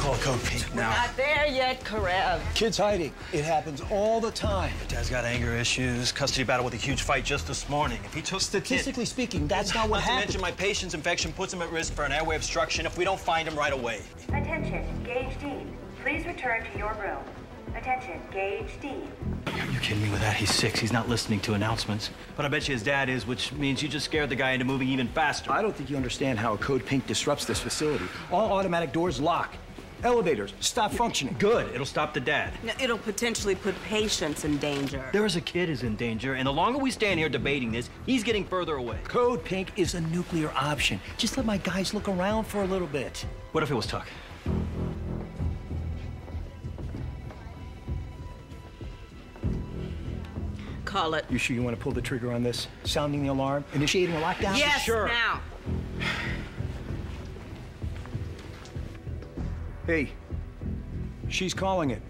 call Code Pink now. We're not there yet, Karev. Kids hiding. It happens all the time. Your dad's got anger issues, custody battle with a huge fight just this morning. If he took the kid... Statistically speaking, that's not what happened. Not to mention my patient's infection puts him at risk for an airway obstruction if we don't find him right away. Attention, Gage Dean. Please return to your room. Attention, Gage Dean. Are you kidding me with that? He's 6. He's not listening to announcements. But I bet you his dad is, which means you just scared the guy into moving even faster. I don't think you understand how a Code Pink disrupts this facility. All automatic doors lock. Elevators stop functioning. Good. It'll stop the dad. No, it'll potentially put patients in danger. There is a kid who's in danger, and the longer we stand here debating this, he's getting further away. Code Pink is a nuclear option. Just let my guys look around for a little bit. What if it was Tuck? Call it. You sure you want to pull the trigger on this? Sounding the alarm? Initiating a lockdown? Yes, sure. Now. Hey, she's calling it.